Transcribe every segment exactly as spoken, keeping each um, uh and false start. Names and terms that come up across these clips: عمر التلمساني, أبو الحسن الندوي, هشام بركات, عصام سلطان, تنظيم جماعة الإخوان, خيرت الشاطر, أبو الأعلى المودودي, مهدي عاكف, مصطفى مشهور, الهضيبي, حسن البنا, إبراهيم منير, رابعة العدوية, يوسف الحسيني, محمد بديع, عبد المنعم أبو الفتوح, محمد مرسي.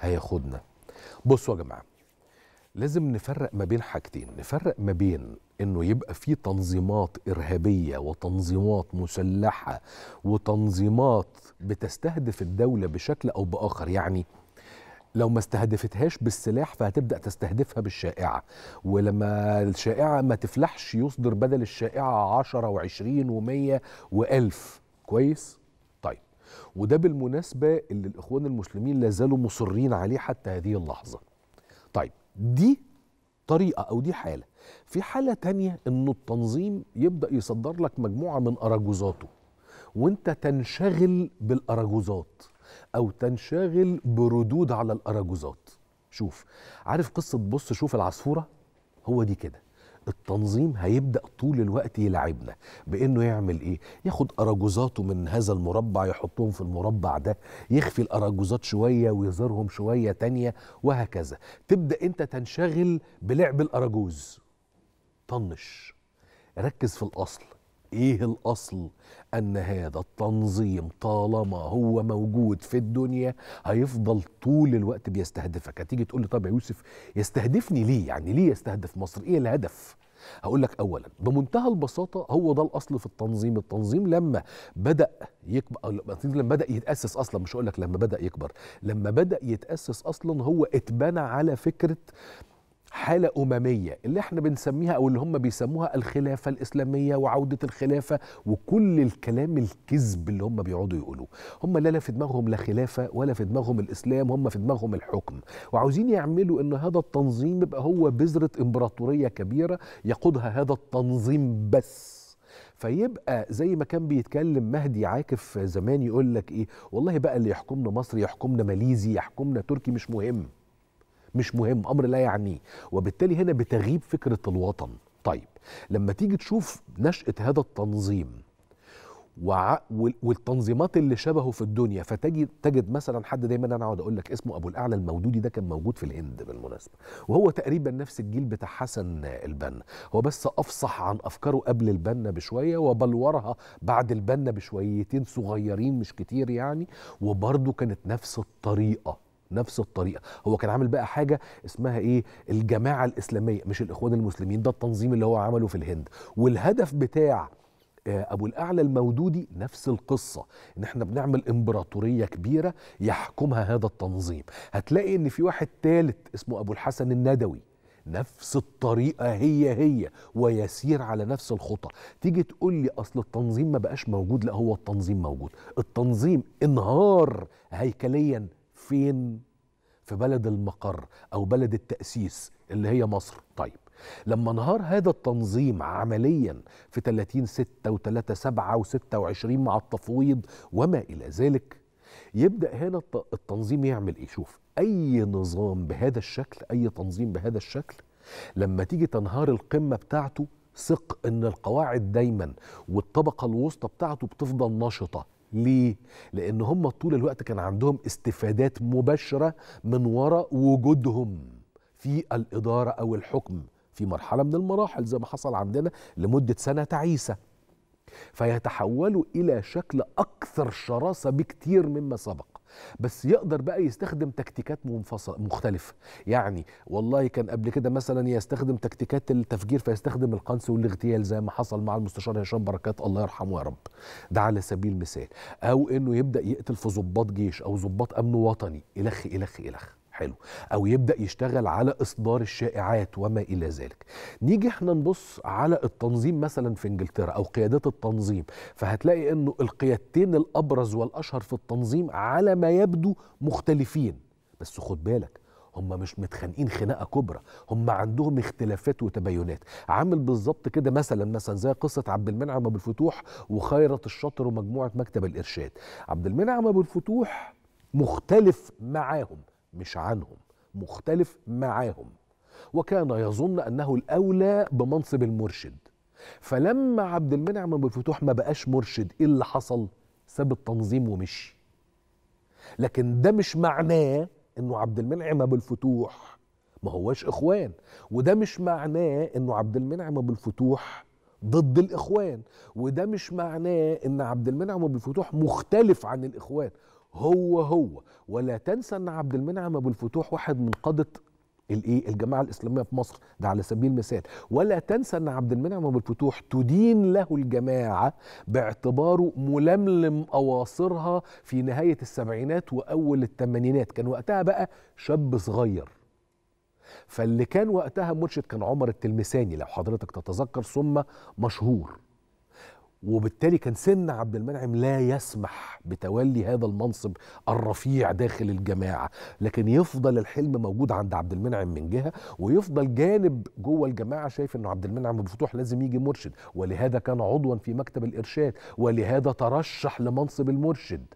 هياخدنا. بصوا يا جماعه، لازم نفرق ما بين حاجتين، نفرق ما بين انه يبقى في تنظيمات ارهابيه وتنظيمات مسلحه وتنظيمات بتستهدف الدوله بشكل او باخر، يعني لو ما استهدفتهاش بالسلاح فهتبدأ تستهدفها بالشائعة، ولما الشائعة ما تفلحش يصدر بدل الشائعة عشرة وعشرين ومية وألف. كويس؟ طيب، وده بالمناسبة اللي الإخوان المسلمين لازالوا مصرين عليه حتى هذه اللحظة. طيب، دي طريقة أو دي حالة. في حالة تانية إنه التنظيم يبدأ يصدر لك مجموعة من أراجوزاته وإنت تنشغل بالأراجوزات أو تنشغل بردود على الأراجوزات. شوف، عارف قصة بص شوف العصفورة؟ هو دي كده. التنظيم هيبدأ طول الوقت يلعبنا بأنه يعمل إيه؟ ياخد أراجوزاته من هذا المربع يحطهم في المربع ده، يخفي الأراجوزات شوية ويظهرهم شوية تانية وهكذا. تبدأ أنت تنشغل بلعب الأراجوز. طنش، ركز في الأصل. ايه الاصل؟ ان هذا التنظيم طالما هو موجود في الدنيا هيفضل طول الوقت بيستهدفك. هتيجي تقول لي طب يا يوسف يستهدفني ليه؟ يعني ليه يستهدف مصر؟ ايه الهدف؟ هقول لك اولا بمنتهى البساطه هو ده الاصل في التنظيم. التنظيم لما بدا يكبر، لما بدا يتاسس اصلا، مش هقول لك لما بدا يكبر، لما بدا يتاسس اصلا هو اتبنى على فكره حالة أممية اللي احنا بنسميها أو اللي هم بيسموها الخلافة الإسلامية وعودة الخلافة وكل الكلام الكذب اللي هم بيقعدوا يقولوه. هم لا في دماغهم لا خلافة ولا في دماغهم الإسلام، هم في دماغهم الحكم، وعاوزين يعملوا إن هذا التنظيم يبقى هو بذرة إمبراطورية كبيرة يقودها هذا التنظيم بس. فيبقى زي ما كان بيتكلم مهدي عاكف زمان يقول لك إيه، والله بقى اللي يحكمنا مصري، يحكمنا ماليزي، يحكمنا تركي، مش مهم، مش مهم، امر لا يعنيه. وبالتالي هنا بتغيب فكره الوطن. طيب، لما تيجي تشوف نشأة هذا التنظيم وع... والتنظيمات اللي شبهه في الدنيا، فتجد تجد مثلا حد دايما انا اقعد اقول لك اسمه ابو الاعلى المودودي، ده كان موجود في الهند بالمناسبه، وهو تقريبا نفس الجيل بتاع حسن البنا، هو بس افصح عن افكاره قبل البنا بشويه وبلورها بعد البنا بشويتين صغيرين مش كتير يعني، وبرده كانت نفس الطريقه نفس الطريقه. هو كان عامل بقى حاجه اسمها ايه، الجماعه الاسلاميه، مش الاخوان المسلمين، ده التنظيم اللي هو عمله في الهند. والهدف بتاع ابو الاعلى المودودي نفس القصه، ان احنا بنعمل امبراطوريه كبيره يحكمها هذا التنظيم. هتلاقي ان في واحد ثالث اسمه ابو الحسن الندوي، نفس الطريقه هي هي ويسير على نفس الخطى. تيجي تقول لي اصل التنظيم ما بقاش موجود، لا هو التنظيم موجود. التنظيم انهار هيكليا فين؟ في بلد المقر أو بلد التأسيس اللي هي مصر. طيب، لما انهار هذا التنظيم عمليا في ثلاثين ستة و37 و26 مع التفويض وما إلى ذلك، يبدأ هنا التنظيم يعمل إيه؟ شوف، أي نظام بهذا الشكل، أي تنظيم بهذا الشكل، لما تيجي تنهار القمة بتاعته ثق إن القواعد دايما والطبقة الوسطى بتاعته بتفضل نشطة. ليه؟ لأن هم طول الوقت كان عندهم استفادات مباشرة من وراء وجودهم في الإدارة أو الحكم في مرحلة من المراحل، زي ما حصل عندنا لمدة سنة تعيسة، فيتحولوا إلى شكل أكثر شراسة بكتير مما سبق. بس يقدر بقى يستخدم تكتيكات منفصلة مختلفة، يعني والله كان قبل كده مثلا يستخدم تكتيكات التفجير، فيستخدم القنص والاغتيال زي ما حصل مع المستشار هشام بركات الله يرحمه يا رب، ده على سبيل المثال، أو إنه يبدأ يقتل في ضباط جيش أو ضباط أمن وطني، إلخ إلخ إلخ، حلو، أو يبدأ يشتغل على إصدار الشائعات وما إلى ذلك. نيجي احنا نبص على التنظيم مثلا في إنجلترا أو قيادات التنظيم، فهتلاقي إنه القيادتين الأبرز والأشهر في التنظيم على ما يبدو مختلفين، بس خد بالك هم مش متخانقين خناقة كبرى، هم عندهم اختلافات وتباينات. عامل بالظبط كده مثلا مثلا زي قصة عبد المنعم أبو الفتوح وخيرت الشاطر ومجموعة مكتب الإرشاد. عبد المنعم أبو الفتوح مختلف معاهم مش عنهم، مختلف معاهم، وكان يظن أنه الأولى بمنصب المرشد. فلما عبد المنعم أبو الفتوح ما بقاش مرشد، إيه اللي حصل؟ ساب التنظيم ومشي. لكن ده مش معناه أنه عبد المنعم أبو الفتوح ما هواش إخوان، وده مش معناه أنه عبد المنعم أبو الفتوح ضد الإخوان، وده مش معناه أن عبد المنعم أبو الفتوح مختلف عن الإخوان. هو هو. ولا تنسى ان عبد المنعم أبو الفتوح واحد من قادة الايه الجماعه الاسلاميه في مصر، ده على سبيل المثال. ولا تنسى ان عبد المنعم ابو الفتوح تدين له الجماعه باعتباره ململم اواصرها في نهايه السبعينات واول الثمانينات، كان وقتها بقى شاب صغير. فاللي كان وقتها مرشد كان عمر التلمساني لو حضرتك تتذكر، ثم مشهور. وبالتالي كان سن عبد المنعم لا يسمح بتولي هذا المنصب الرفيع داخل الجماعة، لكن يفضل الحلم موجود عند عبد المنعم من جهة، ويفضل جانب جوه الجماعة شايف أنه عبد المنعم أبو الفتوح لازم يجي مرشد، ولهذا كان عضوا في مكتب الإرشاد، ولهذا ترشح لمنصب المرشد.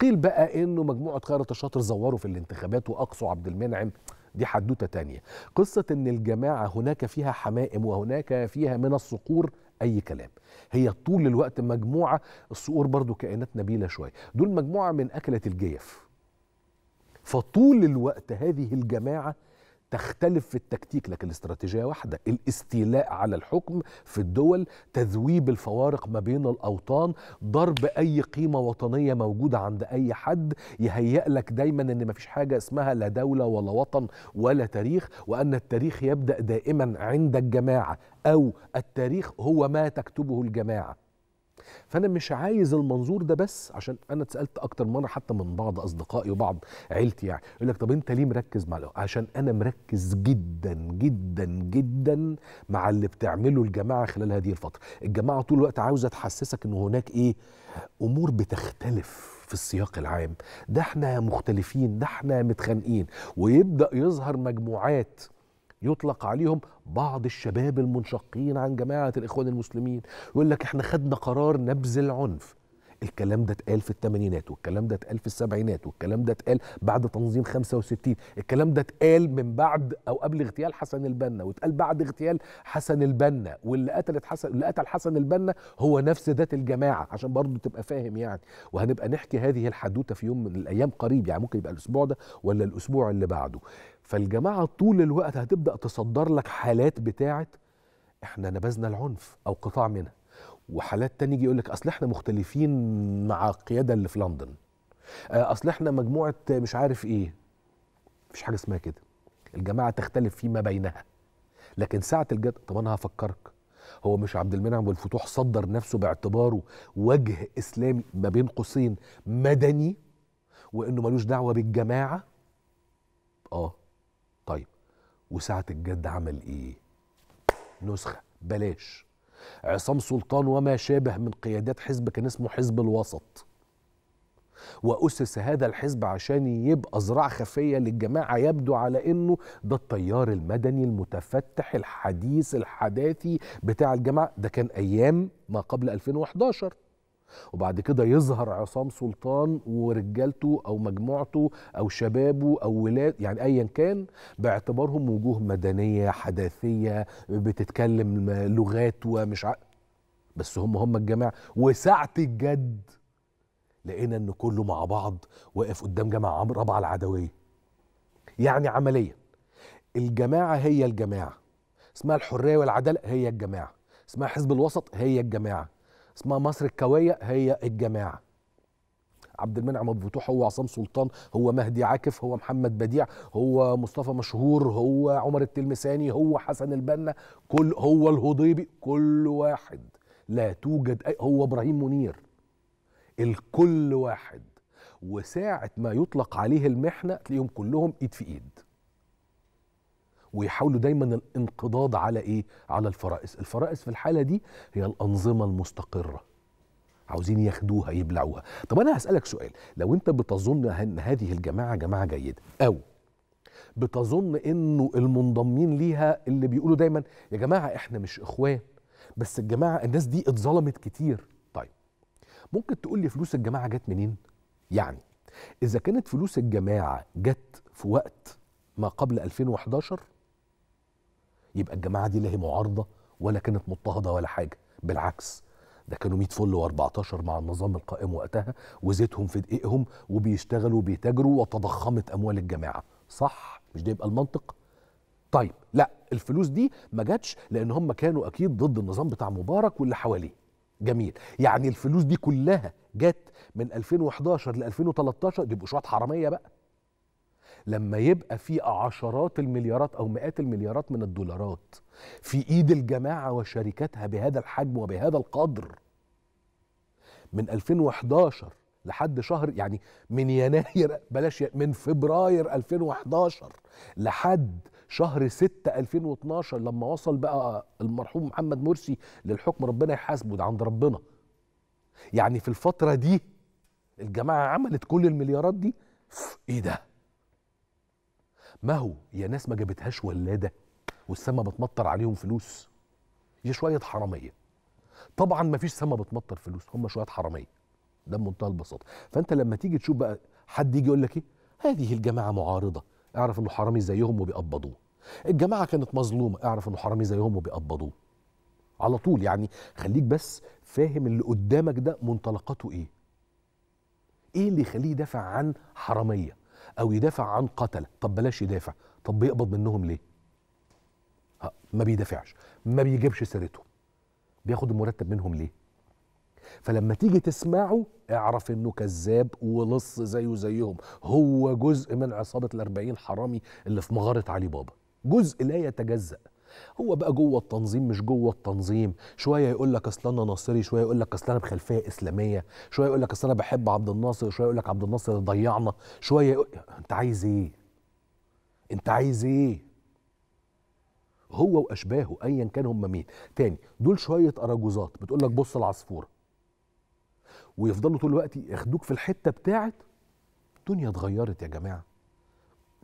قيل بقى أنه مجموعة خيرت الشاطر زوروا في الانتخابات وأقصوا عبد المنعم، دي حدوتة تانية. قصة أن الجماعة هناك فيها حمائم وهناك فيها من الصقور أي كلام، هي طول الوقت مجموعة. الصقور برضو كائنات نبيلة شوية، دول مجموعة من أكلة الجيف، فطول الوقت هذه الجماعة تختلف في التكتيك لكن الاستراتيجية واحدة، الاستيلاء على الحكم في الدول، تذويب الفوارق ما بين الأوطان، ضرب أي قيمة وطنية موجودة عند أي حد، يهيأ لك دايما أن مفيش حاجة اسمها لا دولة ولا وطن ولا تاريخ، وأن التاريخ يبدأ دائما عند الجماعة، أو التاريخ هو ما تكتبه الجماعة. فأنا مش عايز المنظور ده، بس عشان أنا اتسألت أكتر مرة حتى من بعض أصدقائي وبعض عيلتي، يعني يقول لك طب أنت ليه مركز مع الأول؟ عشان أنا مركز جدا جدا جدا مع اللي بتعمله الجماعة خلال هذه الفترة. الجماعة طول الوقت عاوزة تحسسك إن هناك إيه؟ أمور بتختلف في السياق العام، ده إحنا مختلفين، ده إحنا متخانقين، ويبدأ يظهر مجموعات يطلق عليهم بعض الشباب المنشقين عن جماعة الإخوان المسلمين، يقول لك احنا خدنا قرار نبذ العنف. الكلام ده اتقال في الثمانينات، والكلام ده اتقال في السبعينات، والكلام ده اتقال بعد تنظيم خمسة وستين، الكلام ده اتقال من بعد او قبل اغتيال حسن البنا، واتقال بعد اغتيال حسن البنا، واللي قتلت حسن اللي قتل حسن البنا هو نفس ذات الجماعه، عشان برضه تبقى فاهم يعني. وهنبقى نحكي هذه الحدوته في يوم من الايام قريب، يعني ممكن يبقى الاسبوع ده ولا الاسبوع اللي بعده. فالجماعه طول الوقت هتبدا تصدر لك حالات بتاعه احنا نبذنا العنف او قطاع منها، وحالات تاني يجي يقول لك اصل احنا مختلفين مع القياده اللي في لندن، اصل احنا مجموعه مش عارف ايه. مفيش حاجه اسمها كده، الجماعه تختلف فيما بينها، لكن ساعه الجد. طب انا هفكرك، هو مش عبد المنعم أبو الفتوح صدر نفسه باعتباره وجه اسلامي ما بين قوسين مدني، وانه ملوش دعوه بالجماعه؟ اه طيب، وساعه الجد عمل ايه؟ نسخه بلاش عصام سلطان وما شابه من قيادات حزب كان اسمه حزب الوسط، وأسس هذا الحزب عشان يبقى ذراع خفية للجماعة، يبدو على إنه ده التيار المدني المتفتح الحديث الحداثي بتاع الجماعة. ده كان أيام ما قبل ألفين وأحد عشر، وبعد كده يظهر عصام سلطان ورجالته أو مجموعته أو شبابه أو ولاد يعني أيا كان باعتبارهم وجوه مدنية حداثية بتتكلم لغات ومش ع... بس هم هم الجماعة. وساعة الجد لقينا إن كله مع بعض واقف قدام جامع رابعة العدوية. يعني عمليا الجماعة هي الجماعة، اسمها الحرية والعدالة هي الجماعة، اسمها حزب الوسط هي الجماعة، اسمها مصر الكوية هي الجماعة. عبد المنعم أبو الفتوح هو عصام سلطان هو مهدي عاكف هو محمد بديع هو مصطفى مشهور هو عمر التلمساني هو حسن البنا كل هو الهضيبي، كل واحد لا توجد أي، هو إبراهيم منير، الكل واحد. وساعة ما يطلق عليه المحنة تلاقيهم كلهم إيد في إيد، ويحاولوا دايما الانقضاض على ايه؟ على الفرائس. الفرائس في الحاله دي هي الانظمه المستقره، عاوزين ياخدوها يبلعوها. طب انا هسالك سؤال، لو انت بتظن ان هذه الجماعه جماعه جيده، او بتظن انه المنضمين ليها اللي بيقولوا دايما يا جماعه احنا مش اخوان، بس الجماعه الناس دي اتظلمت كتير، طيب ممكن تقول لي فلوس الجماعه جت منين؟ يعني اذا كانت فلوس الجماعه جت في وقت ما قبل ألفين وأحد عشر يبقى الجماعة دي لا هي معارضة ولا كانت مضطهدة ولا حاجة، بالعكس ده كانوا مية فل وأربعتاشر مع النظام القائم وقتها، وزيتهم في دقيقهم وبيشتغلوا وبيتاجروا، وتضخمت أموال الجماعة، صح؟ مش ده يبقى المنطق؟ طيب لا، الفلوس دي ما جاتش لأن هم كانوا أكيد ضد النظام بتاع مبارك واللي حواليه، جميل. يعني الفلوس دي كلها جت من ألفين وحداشر ل ألفين وتلتاشر دي بقوا حراميه بقى. لما يبقى في عشرات المليارات او مئات المليارات من الدولارات في ايد الجماعه وشركاتها بهذا الحجم وبهذا القدر من ألفين وحداشر لحد شهر، يعني من يناير بلاش من فبراير ألفين وحداشر لحد شهر ستة ألفين واتناشر لما وصل بقى المرحوم محمد مرسي للحكم، ربنا يحاسبه ده عند ربنا. يعني في الفترة دي الجماعة عملت كل المليارات دي. ايه ده؟ ما هو يا ناس ما جابتهاش ولادة والسما بتمطر عليهم فلوس، دي شوية حرامية. طبعا ما فيش سما بتمطر فلوس، هم شوية حرامية، ده بمنتهى البساطة. فأنت لما تيجي تشوف بقى حد يجي يقول لك ايه؟ هذه الجماعة معارضة، اعرف انه حرامي زيهم وبيقبضوه. الجماعة كانت مظلومة، اعرف انه حرامي زيهم وبيقبضوه. على طول يعني خليك بس فاهم اللي قدامك ده منطلقاته ايه؟ ايه اللي يخليه يدافع عن حرامية او يدافع عن قتلة؟ طب بلاش يدافع، طب بيقبض منهم ليه؟ ها ما بيدافعش، ما بيجيبش سيرتهم، بياخد المرتب منهم ليه؟ فلما تيجي تسمعه اعرف انه كذاب ولص زيه زيهم، هو جزء من عصابه الأربعين حرامي اللي في مغاره علي بابا، جزء لا يتجزأ. هو بقى جوه التنظيم مش جوه التنظيم، شويه يقول لك اصل انا ناصري، شويه يقول لك اصل انا بخلفيه اسلاميه، شويه يقول لك اصل انا بحب عبد الناصر، شويه يقول لك عبد الناصر ضيعنا، شويه يقول... انت عايز ايه؟ انت عايز ايه؟ هو واشباهه ايا كان هم مين. تاني دول شويه اراجوزات بتقول لك بص العصفوره، ويفضلوا طول الوقت ياخدوك في الحته بتاعت الدنيا اتغيرت يا جماعه،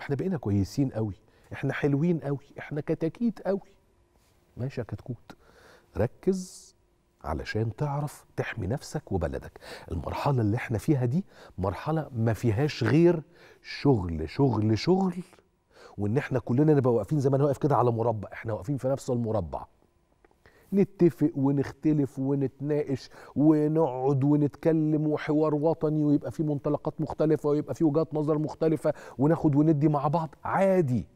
احنا بقينا كويسين قوي، احنا حلوين قوي، احنا كتاكيت قوي. ماشي يا كتكوت، ركز علشان تعرف تحمي نفسك وبلدك. المرحله اللي احنا فيها دي مرحله ما فيهاش غير شغل شغل شغل، وان احنا كلنا نبقى واقفين زي ما انا واقف كده على مربع، احنا واقفين في نفس المربع، نتفق ونختلف ونتناقش ونقعد ونتكلم وحوار وطني، ويبقى في منطلقات مختلفة ويبقى في وجهات نظر مختلفة وناخد وندي مع بعض عادي.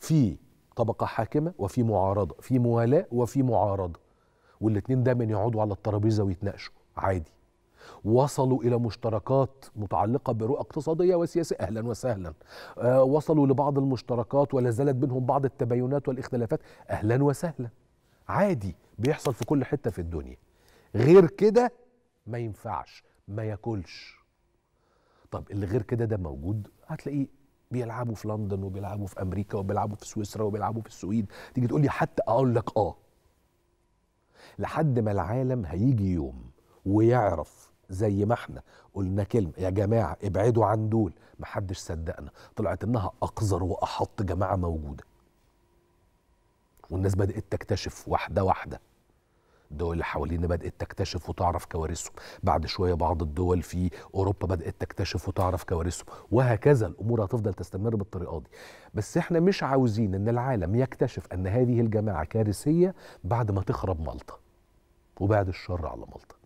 في طبقة حاكمة وفي معارضة، في موالاة وفي معارضة، والاتنين دايما يقعدوا على الترابيزة ويتناقشوا عادي، وصلوا إلى مشتركات متعلقة برؤى اقتصادية وسياسية أهلا وسهلا، أه وصلوا لبعض المشتركات ولا زالت بينهم بعض التباينات والاختلافات أهلا وسهلا عادي، بيحصل في كل حتة في الدنيا. غير كده ما ينفعش، ما ياكلش. طب اللي غير كده ده موجود، هتلاقيه بيلعبوا في لندن وبيلعبوا في أمريكا وبيلعبوا في سويسرا وبيلعبوا في السويد. تيجي تقولي حتى أقول لك آه، لحد ما العالم هيجي يوم ويعرف زي ما احنا قلنا كلمة يا جماعة ابعدوا عن دول، محدش صدقنا، طلعت انها اقذر واحط جماعة موجودة، والناس بدأت تكتشف واحدة واحدة. الدول اللي حوالينا بدأت تكتشف وتعرف كوارثهم، بعد شوية بعض الدول في أوروبا بدأت تكتشف وتعرف كوارثهم، وهكذا الأمور هتفضل تستمر بالطريقة دي. بس احنا مش عاوزين ان العالم يكتشف ان هذه الجماعة كارثية بعد ما تخرب مالطا وبعد الشر على مالطا.